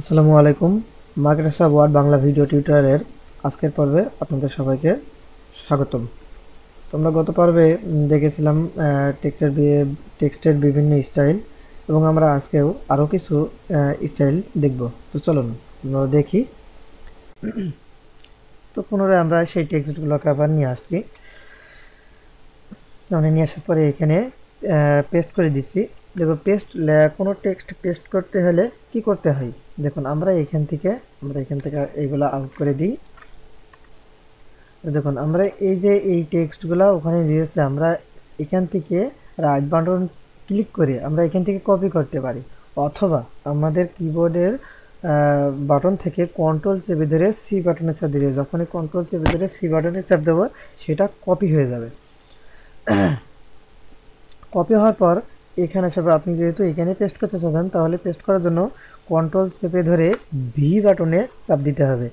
আসসালামু আলাইকুম Microsoft word Bangla video টিউটোরিয়ালের আজকের পর্বে আপনাদের সবাইকে স্বাগতম। তোমরা গত পর্বে দেখেছিলাম টেক্সটের বিভিন্ন স্টাইল এবং আমরা আজকেও আরও কিছু স্টাইল দেখব। তো চলুন আমরা দেখি। তো পুনরায় আমরা সেই টেক্সটগুলোকে আবার নিয়ে আসছি, মানে নিয়ে আসার পরে এখানে পেস্ট করে দিচ্ছি। দেখো পেস্ট, কোনো টেক্সট পেস্ট করতে হলে কি করতে হয় দেখুন, আমরা এখান থেকে এইগুলো আউট করে দিই। দেখুন আমরা এই যে এই টেক্সটগুলো ওখানে দিয়েছে, আমরা এখান থেকে রাইট বাটন ক্লিক করে আমরা এখান থেকে কপি করতে পারি, অথবা আমাদের কিবোর্ডের বাটন থেকে কন্ট্রোল চেপে ধরে সি বাটনে চাপ দিয়ে যখনই কন্ট্রোল চেপে ধরে সি বাটনে চাপ দেবো সেটা কপি হয়ে যাবে। কপি হওয়ার পর এখানে সব আপনি যেহেতু এখানে পেস্ট করতে চান, তাহলে পেস্ট করার জন্য কন্ট্রোল চেপে ধরে ভি বাটনে চাপ দিতে হবে।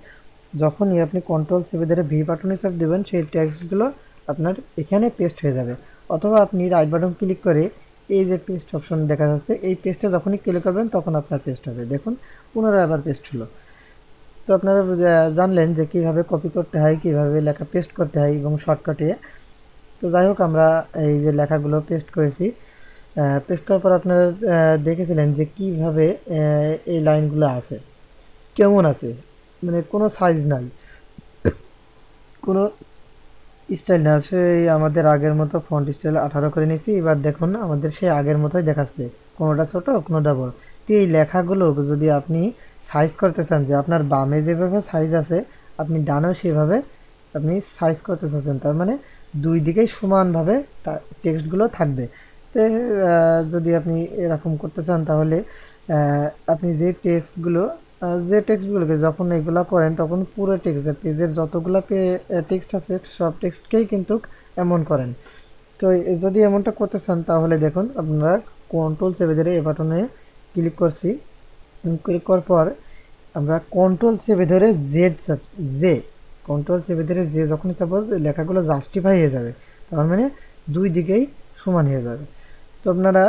যখনই আপনি কন্ট্রোল চেপে ধরে ভি বাটনে চাপ দেবেন সেই টেক্সটগুলো আপনার এখানে পেস্ট হয়ে যাবে, অথবা আপনি রাইট বাটন ক্লিক করে এই যে পেস্ট অপশন দেখা যাচ্ছে এই পেস্টে যখনই ক্লিক করবেন তখন আপনার পেস্ট হবে। দেখুন পুনরায় আবার পেস্ট হলো। তো আপনারা জানলেন যে কীভাবে কপি করতে হয়, কীভাবে লেখা পেস্ট করতে হয় এবং শর্টকাটে। তো যাই হোক আমরা এই যে লেখাগুলো পেস্ট করেছি, পেস্ট করার পর আপনারা দেখেছিলেন যে কীভাবে এই লাইনগুলো আছে, কেমন আছে, মানে কোনো সাইজ নাই, কোনো স্টাইল না, সেই আমাদের আগের মতো ফন্ট স্টাইল 18 করে নিয়েছি। এবার দেখুন আমাদের সেই আগের মতোই দেখাচ্ছে, কোনোটা ছোটো কোনোটা বড়। তো এই লেখাগুলো যদি আপনি সাইজ করতে চান, যে আপনার বামে যেভাবে সাইজ আছে আপনি ডানেও সেভাবে আপনি সাইজ করতে চাচ্ছেন, তার মানে দুই দিকেই সমানভাবে টেক্সটগুলো থাকবে। যদি আপনি এরকম করতে চান তাহলে আপনি যে টেক্সটগুলোকে যখন এগুলো করেন তখন পুরো টেক্সট পেজের যতগুলো টেক্সট আছে সব টেক্সটকেই কিন্তু এমন করেন। তো যদি এমনটা করতে চান তাহলে দেখুন আপনারা কন্ট্রোল চেপে ধরে এই বাটনে ক্লিক করছি, ক্লিক করার পর আমরা কন্ট্রোল চেপে ধরে জে যখন চাপব লেখাগুলো জাস্টিফাই হয়ে যাবে, তার মানে দুই দিকেই সমান হয়ে যাবে। তো আপনারা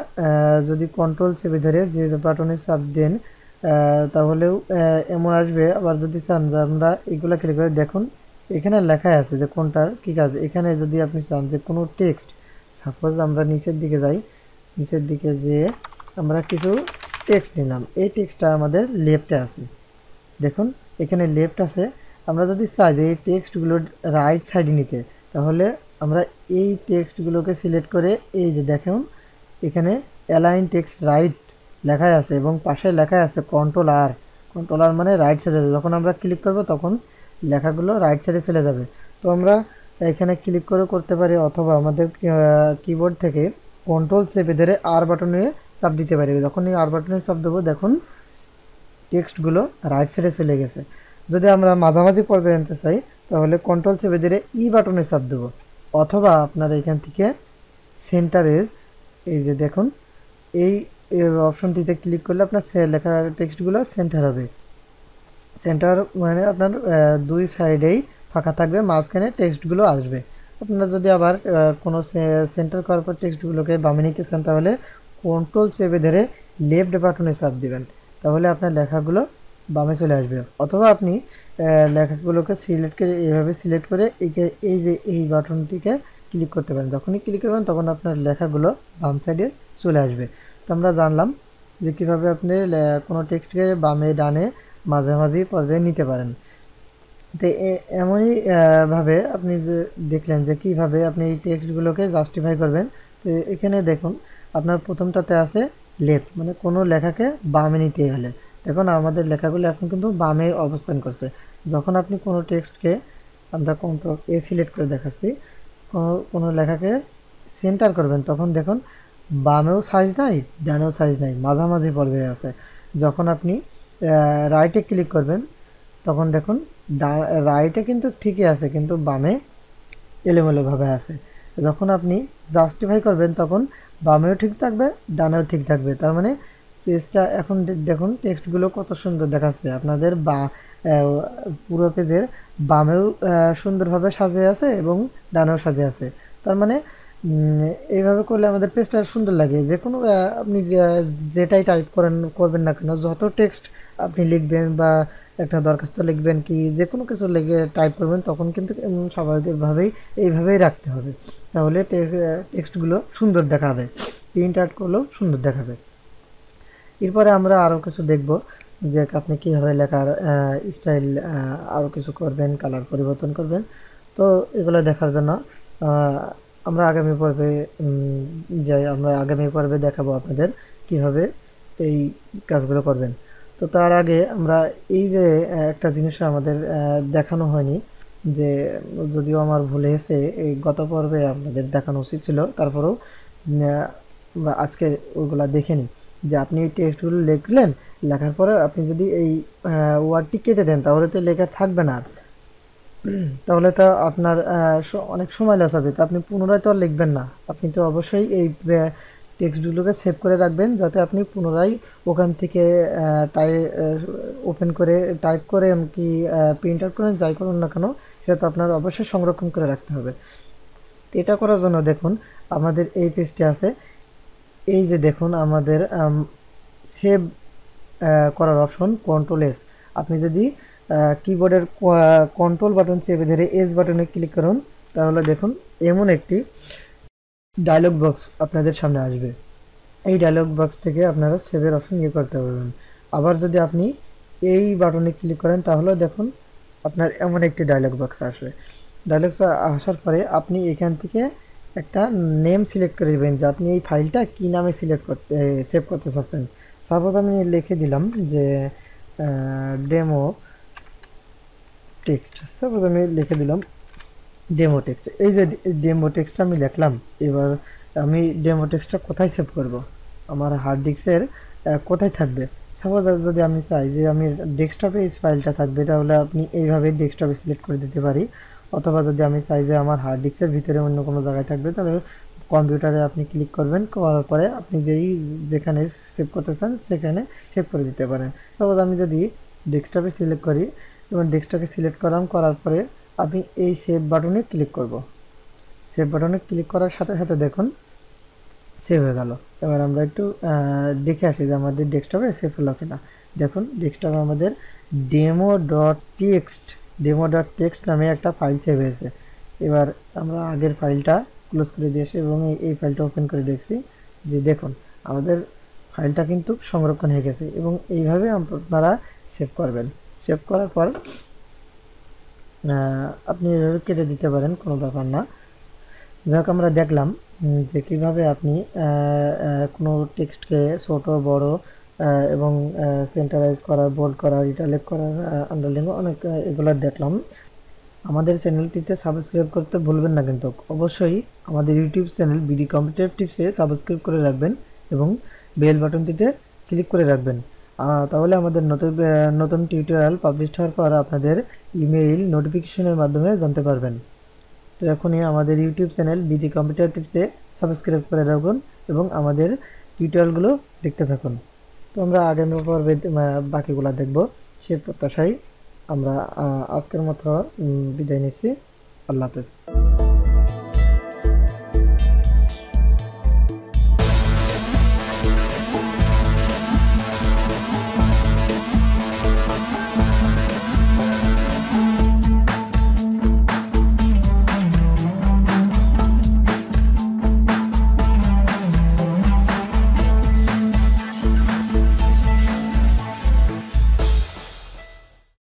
যদি কন্ট্রোল চেপে ধরে যে বাটনে চাপ দেন তাহলেও এমন আসবে। আবার যদি চান যে আমরা এগুলো ক্লিক করে দেখুন এখানে লেখা আছে যে কোনটার কী কাজ। এখানে যদি আপনি চান যে কোনো টেক্সট, সাপোজ আমরা নিচের দিকে যাই, নিচের দিকে যেয়ে আমরা কিছু টেক্সট নিলাম, এই টেক্সটটা আমাদের লেফটে আছে, দেখুন এখানে লেফট আছে। আমরা যদি চাই যে এই টেক্সটগুলো রাইট সাইডে নিতে, তাহলে আমরা এই টেক্সটগুলোকে সিলেক্ট করে এই যে দেখুন এখানে অ্যালাইন টেক্সট রাইট লেখা আছে এবং পাশে লেখা আছে কন্ট্রোল আর মানে রাইট সাইডে, যখন আমরা ক্লিক করব তখন লেখাগুলো রাইট সাইডে চলে যাবে। তো আমরা এখানে ক্লিক করে করতে পারি, অথবা আমাদের কিবোর্ড থেকে কন্ট্রোল চেপে ধরে আর বাটনে চাপ দিতে পারি। যখন এই আর বাটনে চাপ দেবো দেখুন টেক্সটগুলো রাইট সাইডে চলে গেছে। যদি আমরা মাঝামাঝি পর্যায়ে আনতে চাই তাহলে কন্ট্রোল চেপে ধরে ই বাটনে চাপ দেবো, অথবা আপনারা এখান থেকে সেন্টারে এই যে দেখুন এই অপশনটিতে ক্লিক করলে আপনার লেখা টেক্সটগুলো সেন্টার হবে। সেন্টার মানে আপনার দুই সাইডেই ফাঁকা থাকবে, মাঝখানে টেক্সটগুলো আসবে। আপনারা যদি আবার কোনো সেন্টার করার পর টেক্সটগুলোকে বামে নিতে চান তাহলে কন্ট্রোল চেপে ধরে লেফট বাটনে চাপ দেবেন, তাহলে আপনার লেখাগুলো বামে চলে আসবে। অথবা আপনি লেখাগুলোকে সিলেক্ট করে এইভাবে সিলেক্ট করে এই যে এই বাটনটিকে ক্লিক করতে পারেন, যখনই ক্লিক করবেন তখন আপনার লেখাগুলো বাম সাইডে চলে আসবে। তো আমরা জানলাম যে কীভাবে আপনি কোনো টেক্সটকে বামে ডানে মাঝামাঝি পর্যায়ে নিতে পারেন। তো এমনইভাবে আপনি যে দেখলেন যে কীভাবে আপনি এই টেক্সটগুলোকে জাস্টিফাই করবেন। তো এখানে দেখুন আপনার প্রথমটাতে আছে লেফট, মানে কোনো লেখাকে বামে নিতে হলে দেখুন আমাদের লেখাগুলো এখন কিন্তু বামে অবস্থান করছে। যখন আপনি কোনো টেক্সটকে আমরা কন্ট্রোল এ সিলেক্ট করে দেখাচ্ছি, কোনো লেখাকে সেন্টার করবেন তখন দেখুন বামেও সাইজ নাই ডানেও সাইজ নাই, মাঝামাঝি পর্যায়ে আছে। যখন আপনি রাইটে ক্লিক করবেন তখন দেখুন রাইটে কিন্তু ঠিকই আছে কিন্তু বামে এলোমেলোভাবে আছে। যখন আপনি জাস্টিফাই করবেন তখন বামেও ঠিক থাকবে ডানেও ঠিক থাকবে, তার মানে পেজটা এখন দেখুন টেক্সটগুলো কত সুন্দর দেখাচ্ছে আপনাদের। পুরো পেজের বামেও সুন্দরভাবে সাজিয়ে আছে এবং ডানেও সাজিয়ে আছে, তার মানে এইভাবে করলে আমাদের পেজটা সুন্দর লাগে। যে কোনো আপনি যেটাই টাইপ করেন করবেন না কেন, যত টেক্সট আপনি লিখবেন বা একটা দরখাস্ত লিখবেন কি যে কোনো কিছু লিখে টাইপ করবেন তখন কিন্তু স্বাভাবিকভাবেই এইভাবেই রাখতে হবে, তাহলে টেক্সটগুলো সুন্দর দেখাবে, প্রিন্ট আউট করলেও সুন্দর দেখাবে। এরপরে আমরা আরও কিছু দেখব যে আপনি কীভাবে লেখার স্টাইল আরও কিছু করবেন, কালার পরিবর্তন করবেন। তো এগুলো দেখার জন্য আমরা আগামী পর্বে যাই, আমরা আগামী পর্বে দেখাবো আপনাদের কীভাবে এই কাজগুলো করবেন। তো তার আগে আমরা এই যে একটা জিনিস আমাদের দেখানো হয়নি, যে যদিও আমার ভুলে এসে এই গত পর্বে আপনাদের দেখানো উচিত ছিল, তারপরেও আমরা আজকে ওগুলো দেখে নিই যে আপনি এই টেক্সটগুলো লিখলেন, লেখার পরে আপনি যদি এই ওয়ার্ডটি কেটে দেন তাহলে তো লেখা থাকবে না, তাহলে তো আপনার অনেক সময় লস হবে। তো আপনি পুনরায় তো আর লিখবেন না, আপনি তো অবশ্যই এই টেক্সটগুলোকে সেভ করে রাখবেন যাতে আপনি পুনরায় ওখান থেকে টাই ওপেন করে টাইপ করে এমনকি প্রিন্ট আউট করেন যাই করুন না কেন, সেটা তো আপনার অবশ্যই সংরক্ষণ করে রাখতে হবে। এটা করার জন্য দেখুন আমাদের এই পেজটি আছে, এই যে দেখুন আমাদের সেভ করার অপশন কন্ট্রোল এস। আপনি যদি কিবোর্ডের কন্ট্রোল বাটন চেপে ধরে এস বাটনে ক্লিক করুন তাহলে দেখুন এমন একটি ডায়লগ বক্স আপনাদের সামনে আসবে। এই ডায়লগ বক্স থেকে আপনারা সেভের অপশন ইয়ে করতে পারবেন। আবার যদি আপনি এই বাটনে ক্লিক করেন তাহলে দেখুন আপনার এমন একটি ডায়লগ বক্স আসবে। ডায়লগ বক্স আসার পরে আপনি এখান থেকে একটা নেম সিলেক্ট করে দেবেন যে আপনি এই ফাইলটা কী নামে সিলেক্ট করতে সেভ করতে চাচ্ছেন। সাপোজ আমি লিখে দিলাম যে ডেমো টেক্সট, সাপোজ আমি লিখে দিলাম ডেমো টেক্সট। এই যে ডেমো টেক্সটটা আমি লিখলাম, এবার আমি ডেমো টেক্সটটা কোথায় সেভ করব, আমার হার্ড ডিস্কের কোথায় থাকবে। সাপোজ যদি আমি চাই যে আমি ডেস্কটপে এই ফাইলটা থাকবে, তাহলে আপনি এইভাবে ডেস্কটপে সিলেক্ট করে দিতে পারি, অথবা যদি আমি চাই যে আমার হার্ড ডিস্কের ভিতরে অন্য কোনো জায়গায় থাকবে তাহলে কম্পিউটারে আপনি ক্লিক করবেন, করার পরে আপনি যেখানে সেভ করতে চান সেখানে সেভ করে দিতে পারেন। সাপোজ আমি যদি ডেস্কটপে সিলেক্ট করি এবং ডেস্কটপে সিলেক্ট করলাম, করার পরে আমি এই সেভ বাটনে ক্লিক করব। সেভ বাটনে ক্লিক করার সাথে সাথে দেখুন সেভ হয়ে গেল। এবার আমরা একটু দেখে আসি যে আমাদের ডেস্কটপে সেভ হলো কিনা। দেখুন ডেস্কটপে আমাদের demo.txt নামে একটা ফাইল সেভ হয়েছে। এবার আমরা আগের ফাইলটা ক্লোজ করে দিয়েছি এবং এই ফাইলটা ওপেন করে দেখছি যে দেখুন আমাদের ফাইলটা কিন্তু সংরক্ষণ হয়ে গেছে। এবং এইভাবে আপনারা সেভ করবেন, সেভ করার পর আপনি এভাবে কেটে দিতে পারেন, কোনো ব্যাপার না। যাই হোক আমরা দেখলাম যে কীভাবে আপনি কোনো টেক্সটকে ছোটো বড় এবং সেন্টারাইজ করা, বোল্ড করা, ইটালিক করা, আন্ডারলাইন, অনেক এগুলো দেখলাম। আমাদের চ্যানেলটিতে সাবস্ক্রাইব করতে ভুলবেন না কিন্তু, অবশ্যই আমাদের ইউটিউব চ্যানেল বিডি কম্পিউটার টিপসে সাবস্ক্রাইব করে রাখবেন এবং বেল বাটনটিতে ক্লিক করে রাখবেন, তাহলে আমাদের নতুন টিউটোরিয়াল পাবলিশ হওয়ার পর আপনাদের ইমেইল নোটিফিকেশনের মাধ্যমে জানতে পারবেন। তো এখনই আমাদের ইউটিউব চ্যানেল বিডি কম্পিউটার টিপসে সাবস্ক্রাইব করে রাখুন এবং আমাদের টিউটোরিয়ালগুলো দেখতে থাকুন। তো আমরা আগামী পর্বে বাকিগুলো দেখব, সে প্রত্যাশায় আমরা আজকের মতো বিদায় নিচ্ছি। আল্লাহ হাফেজ।